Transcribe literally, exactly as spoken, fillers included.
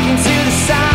rocking to the side.